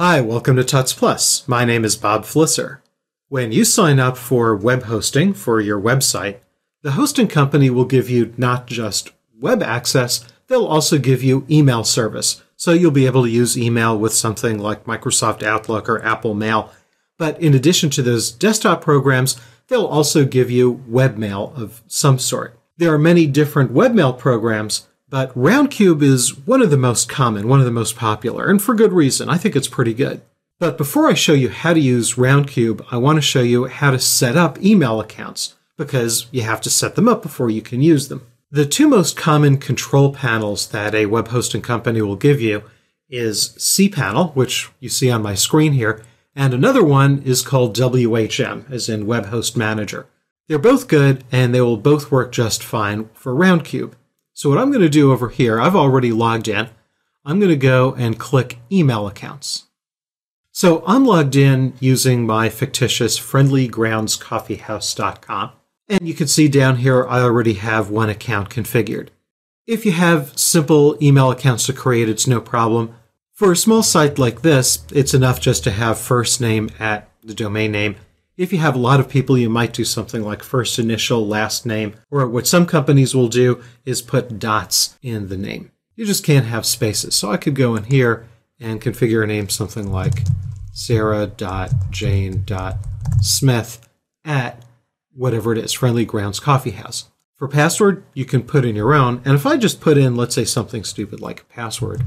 Hi, welcome to Tuts+. My name is Bob Flisser. When you sign up for web hosting for your website, the hosting company will give you not just web access, they'll also give you email service. So you'll be able to use email with something like Microsoft Outlook or Apple Mail. But in addition to those desktop programs, they'll also give you webmail of some sort. There are many different webmail programs, but Roundcube is one of the most common, one of the most popular, and for good reason. I think it's pretty good. But before I show you how to use Roundcube, I want to show you how to set up email accounts, because you have to set them up before you can use them. The two most common control panels that a web hosting company will give you is cPanel, which you see on my screen here, and another one is called WHM, as in Web Host Manager. They're both good, and they will both work just fine for Roundcube. So what I'm going to do over here, I've already logged in. I'm going to go and click Email Accounts. So I'm logged in using my fictitious friendlygroundscoffeehouse.com. And you can see down here I already have one account configured. If you have simple email accounts to create, it's no problem. For a small site like this, it's enough just to have first name at the domain name. If you have a lot of people, you might do something like first initial, last name, or what some companies will do is put dots in the name. You just can't have spaces. So I could go in here and configure a name, something like sarah.jane.smith at whatever it is, Friendly Grounds Coffee House. For password, you can put in your own. And if I just put in, let's say something stupid like a password,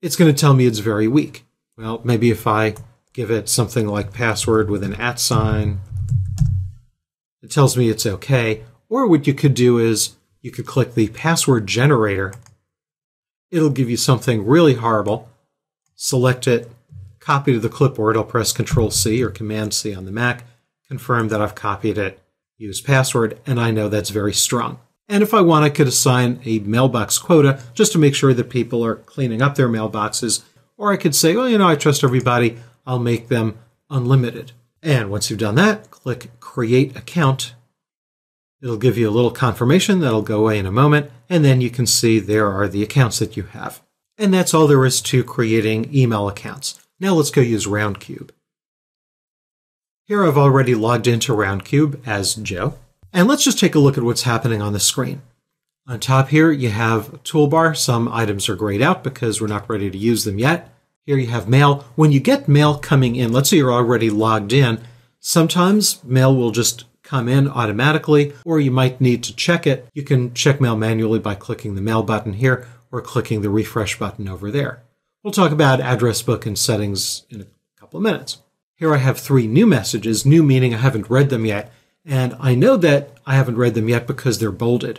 it's going to tell me it's very weak. Well, maybe if I give it something like password with an @ sign. It tells me it's okay. Or what you could do is you could click the password generator. It'll give you something really horrible. Select it, copy to the clipboard. I'll press Control-C or Command-C on the Mac, confirm that I've copied it, use password, and I know that's very strong. And if I want, I could assign a mailbox quota just to make sure that people are cleaning up their mailboxes. Or I could say, well, you know, I trust everybody. I'll make them unlimited. And once you've done that, click Create Account. It'll give you a little confirmation that'll go away in a moment, and then you can see there are the accounts that you have. And that's all there is to creating email accounts. Now let's go use Roundcube. Here I've already logged into Roundcube as Joe, and let's just take a look at what's happening on the screen. On top here, you have a toolbar. Some items are grayed out because we're not ready to use them yet. Here you have mail. When you get mail coming in, let's say you're already logged in, sometimes mail will just come in automatically, or you might need to check it. You can check mail manually by clicking the mail button here or clicking the refresh button over there. We'll talk about address book and settings in a couple of minutes. Here I have 3 new messages, new meaning I haven't read them yet. And I know that I haven't read them yet because they're bolded.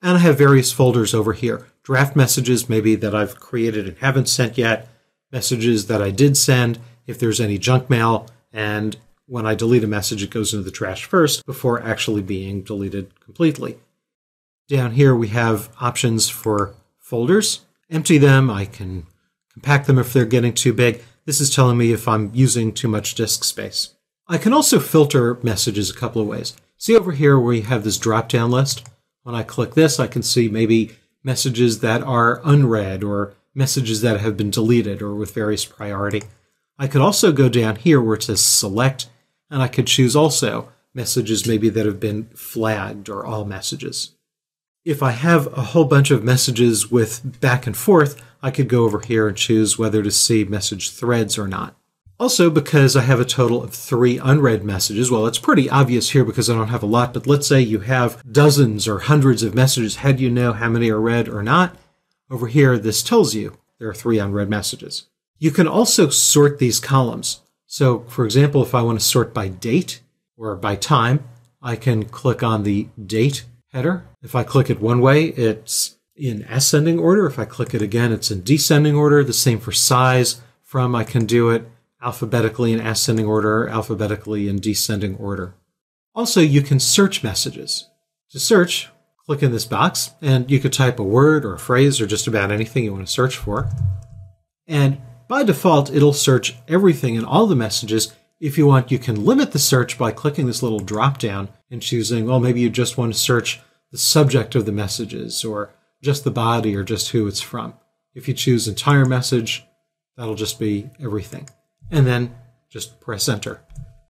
And I have various folders over here. Draft messages maybe that I've created and haven't sent yet. Messages that I did send, if there's any junk mail, and when I delete a message, it goes into the trash first before actually being deleted completely. Down here, we have options for folders. Empty them. I can compact them if they're getting too big. This is telling me if I'm using too much disk space. I can also filter messages a couple of ways. See over here where you have this drop-down list. When I click this, I can see maybe messages that are unread or messages that have been deleted or with various priority. I could also go down here where it says select, and I could choose also messages maybe that have been flagged or all messages. If I have a whole bunch of messages with back and forth, I could go over here and choose whether to see message threads or not. Also, because I have a total of 3 unread messages, well, it's pretty obvious here because I don't have a lot, but let's say you have dozens or hundreds of messages. How do you know how many are read or not? Over here, this tells you there are 3 unread messages. You can also sort these columns. So, for example, if I want to sort by date or by time, I can click on the date header. If I click it one way, it's in ascending order. If I click it again, it's in descending order. The same for size. From, I can do it alphabetically in ascending order, alphabetically in descending order. Also, you can search messages. To search, click in this box, and you could type a word or a phrase or just about anything you want to search for. And by default, it'll search everything in all the messages. If you want, you can limit the search by clicking this little drop-down and choosing, well, maybe you just want to search the subject of the messages or just the body or just who it's from. If you choose entire message, That'll just be everything. And then just press enter.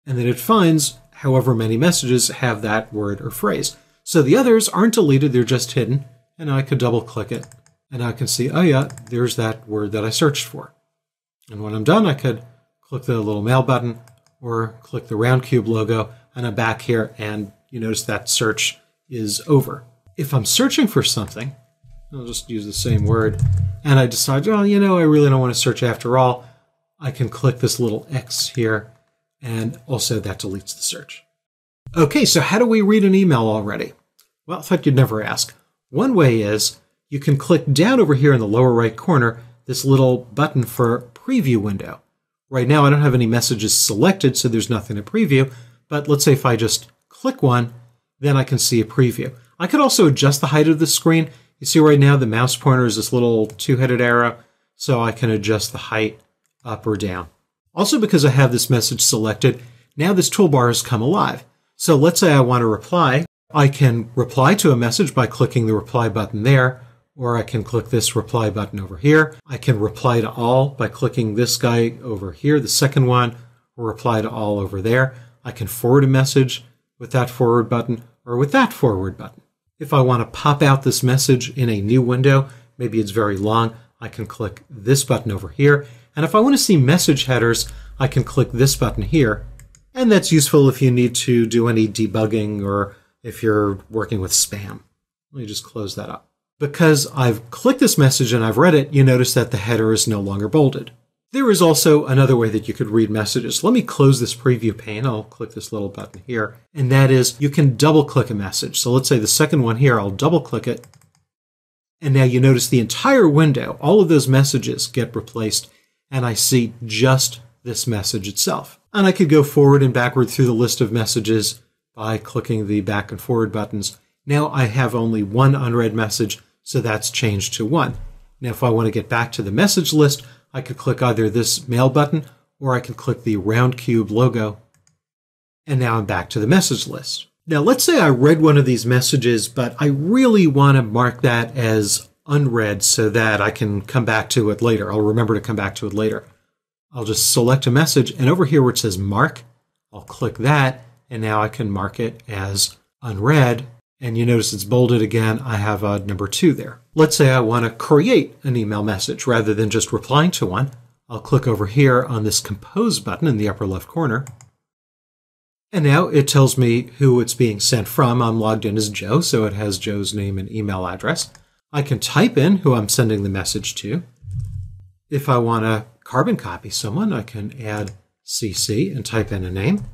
And then it finds however many messages have that word or phrase. So the others aren't deleted, they're just hidden. And I could double click it. And I can see, oh yeah, there's that word that I searched for. And when I'm done, I could click the little mail button or click the Roundcube logo, and I'm back here, and you notice that search is over. If I'm searching for something, I'll just use the same word, and I decide, oh, you know, I really don't want to search after all, I can click this little X here, and also that deletes the search. Okay, so how do we read an email already? Well, I thought you'd never ask. One way is you can click down over here in the lower right corner, this little button for preview window. Right now, I don't have any messages selected, so there's nothing to preview. But let's say if I just click one, then I can see a preview. I could also adjust the height of the screen. You see right now the mouse pointer is this little two-headed arrow, so I can adjust the height up or down. Also, because I have this message selected, now this toolbar has come alive. So let's say I want to reply. I can reply to a message by clicking the reply button there, or I can click this reply button over here. I can reply to all by clicking this guy over here, the second one, or reply to all over there. I can forward a message with that forward button or with that forward button. If I want to pop out this message in a new window, maybe it's very long, I can click this button over here. And if I want to see message headers, I can click this button here. And that's useful if you need to do any debugging or if you're working with spam. Let me just close that up. Because I've clicked this message and I've read it, you notice that the header is no longer bolded. There is also another way that you could read messages. Let me close this preview pane. I'll click this little button here. And that is, you can double-click a message. So let's say the second one here, I'll double-click it. And now you notice the entire window, all of those messages get replaced, and I see just this message itself. And I could go forward and backward through the list of messages by clicking the back and forward buttons. Now I have only one unread message, so that's changed to one. Now, if I want to get back to the message list, I could click either this mail button or I could click the Roundcube logo. And now I'm back to the message list. Now, let's say I read one of these messages, but I really want to mark that as unread so that I can come back to it later. I'll remember to come back to it later. I'll just select a message, and over here where it says mark, I'll click that, and now I can mark it as unread. And you notice it's bolded again. I have a number 2 there. Let's say I want to create an email message rather than just replying to one. I'll click over here on this compose button in the upper left corner. And now it tells me who it's being sent from. I'm logged in as Joe, so it has Joe's name and email address. I can type in who I'm sending the message to. If I want to carbon copy someone, I can add CC and type in a name.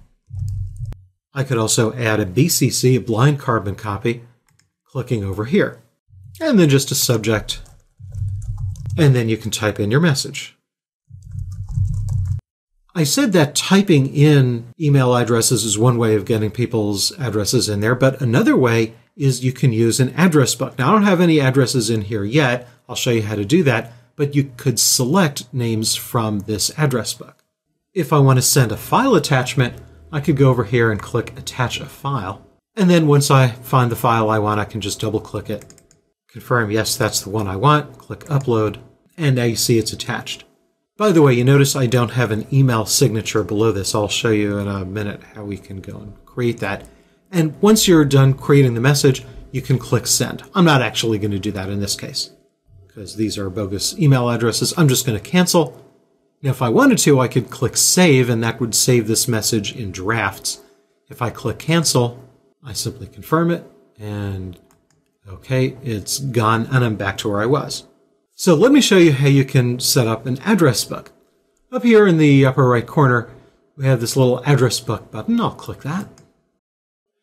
I could also add a BCC, a blind carbon copy, clicking over here. And then just a subject. And then you can type in your message. I said that typing in email addresses is one way of getting people's addresses in there, but another way is you can use an address book. Now, I don't have any addresses in here yet. I'll show you how to do that, but you could select names from this address book. If I want to send a file attachment, I could go over here and click attach a file. And then once I find the file I want, I can just double click it. Confirm, yes, that's the one I want. Click upload. And now you see it's attached. By the way, you notice I don't have an email signature below this. I'll show you in a minute how we can go and create that. And once you're done creating the message, you can click send. I'm not actually going to do that in this case because these are bogus email addresses. I'm just going to cancel. Now, if I wanted to, I could click save, and that would save this message in drafts. If I click cancel, I simply confirm it, and okay, it's gone, and I'm back to where I was. So let me show you how you can set up an address book. Up here in the upper right corner, we have this little address book button. I'll click that.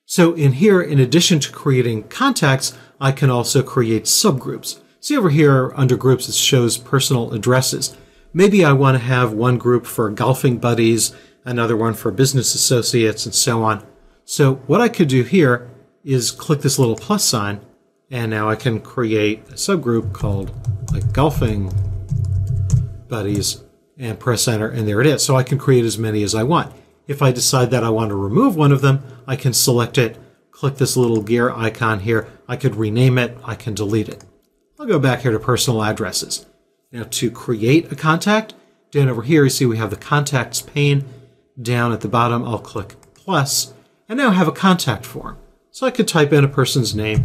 So in here, in addition to creating contacts, I can also create subgroups. See over here under groups, it shows personal addresses. Maybe I want to have one group for golfing buddies, another one for business associates, and so on. So what I could do here is click this little plus sign, and now I can create a subgroup called like golfing buddies, and press enter, and there it is. So I can create as many as I want. If I decide that I want to remove one of them, I can select it, click this little gear icon here. I could rename it. I can delete it. I'll go back here to personal addresses. Now, to create a contact, Down over here, you see we have the contacts pane. Down at the bottom, I'll click plus, and now I have a contact form. So I could type in a person's name.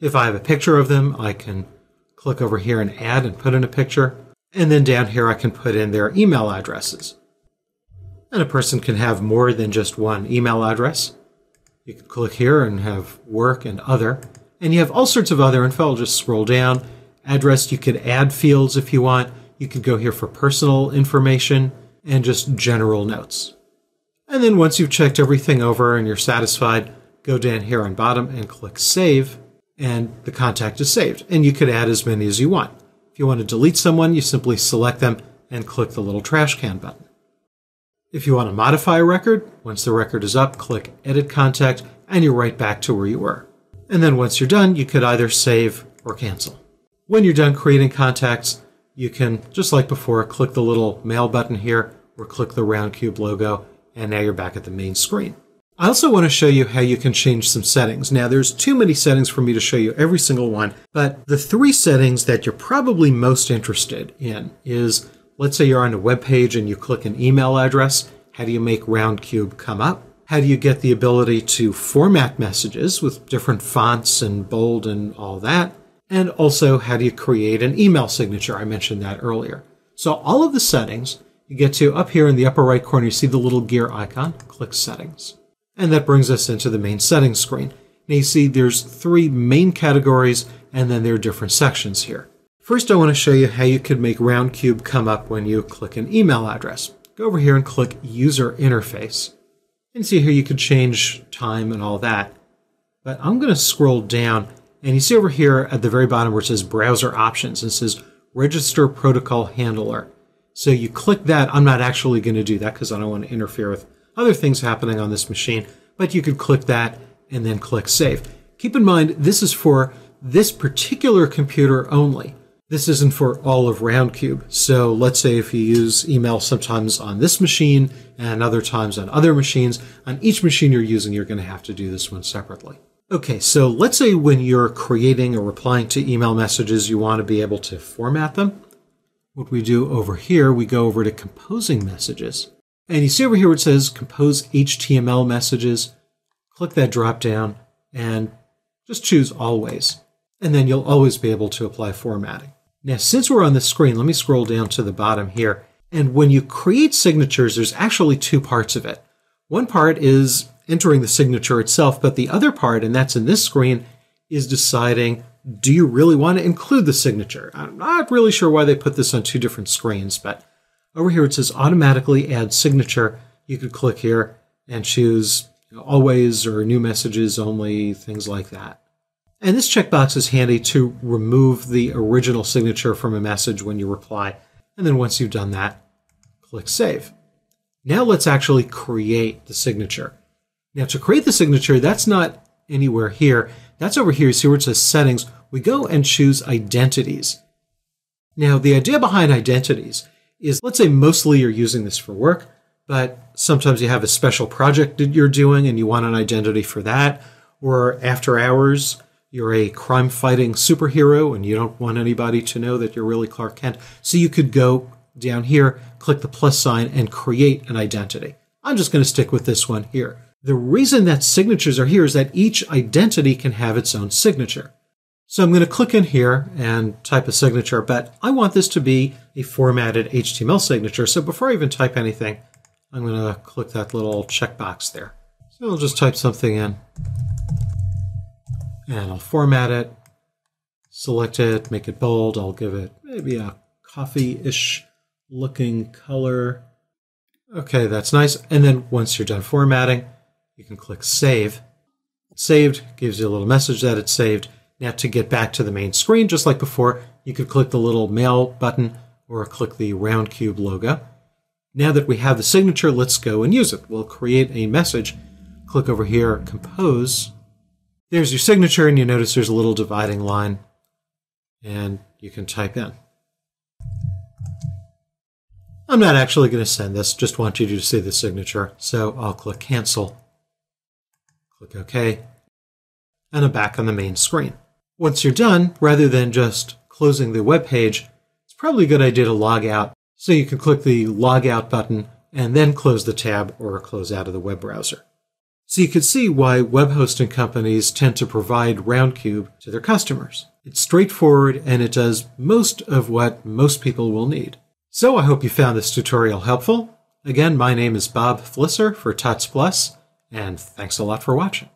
If I have a picture of them, I can click over here and add and put in a picture. And then down here, I can put in their email addresses. And a person can have more than just one email address. You can click here and have work and other. And you have all sorts of other info. I'll just scroll down. Address, you could add fields if you want. You could go here for personal information and just general notes. And then once you've checked everything over and you're satisfied, go down here on bottom and click save, and the contact is saved. And you could add as many as you want. If you want to delete someone, you simply select them and click the little trash can button. If you want to modify a record, once the record is up, click edit contact, and you're right back to where you were. And then once you're done, you could either save or cancel. When you're done creating contacts, you can, just like before, click the little mail button here or click the Roundcube logo, and now you're back at the main screen. I also want to show you how you can change some settings. Now, there's too many settings for me to show you every single one, but the three settings that you're probably most interested in is, let's say you're on a web page and you click an email address. How do you make Roundcube come up? How do you get the ability to format messages with different fonts and bold and all that? And also, how do you create an email signature? I mentioned that earlier. So all of the settings you get to up here in the upper right corner, you see the little gear icon, click settings. And that brings us into the main settings screen. Now you see there's three main categories, and then there are different sections here. First, I want to show you how you could make Roundcube come up when you click an email address. Go over here and click User Interface. And see here you could change time and all that. But I'm going to scroll down, and you see over here at the very bottom where it says Browser Options, and it says Register Protocol Handler. So you click that. I'm not actually going to do that because I don't want to interfere with other things happening on this machine, but you could click that and then click save. Keep in mind, this is for this particular computer only. This isn't for all of Roundcube. So let's say if you use email sometimes on this machine and other times on other machines, on each machine you're using, you're going to have to do this one separately. Okay, so let's say when you're creating or replying to email messages, you want to be able to format them. What we do over here, we go over to composing messages. And you see over here where it says Compose HTML Messages. Click that drop down and just choose Always. And then you'll always be able to apply formatting. Now, since we're on the screen, let me scroll down to the bottom here. And when you create signatures, there's actually two parts of it. One part is entering the signature itself, but the other part, and that's in this screen, is deciding, do you really want to include the signature? I'm not really sure why they put this on two different screens, but over here it says automatically add signature. You could click here and choose always or new messages only, things like that. And this checkbox is handy to remove the original signature from a message when you reply. And then once you've done that, click save. Now let's actually create the signature. Now to create the signature, that's not anywhere here. That's over here. You see where it says settings. We go and choose identities. Now the idea behind identities is, let's say mostly you're using this for work, but sometimes you have a special project that you're doing and you want an identity for that, or after hours, you're a crime-fighting superhero and you don't want anybody to know that you're really Clark Kent. So you could go down here, click the plus sign, and create an identity. I'm just going to stick with this one here. The reason that signatures are here is that each identity can have its own signature. So I'm going to click in here and type a signature, but I want this to be a formatted HTML signature. So before I even type anything, I'm going to click that little checkbox there. So I'll just type something in, and I'll format it, select it, make it bold. I'll give it maybe a coffee-ish looking color. Okay, that's nice. And then once you're done formatting, you can click save. It's saved, gives you a little message that it's saved. Now to get back to the main screen, just like before, you could click the little mail button or click the Roundcube logo. Now that we have the signature, let's go and use it. We'll create a message. Click over here, compose. There's your signature, and you notice there's a little dividing line, and you can type in. I'm not actually going to send this, just want you to see the signature, so I'll click cancel. Click OK, and I'm back on the main screen. Once you're done, rather than just closing the web page, it's probably a good idea to log out. So you can click the log out button and then close the tab or close out of the web browser. So you can see why web hosting companies tend to provide Roundcube to their customers. It's straightforward and it does most of what most people will need. So I hope you found this tutorial helpful. Again, my name is Bob Flisser for Tuts+, and thanks a lot for watching.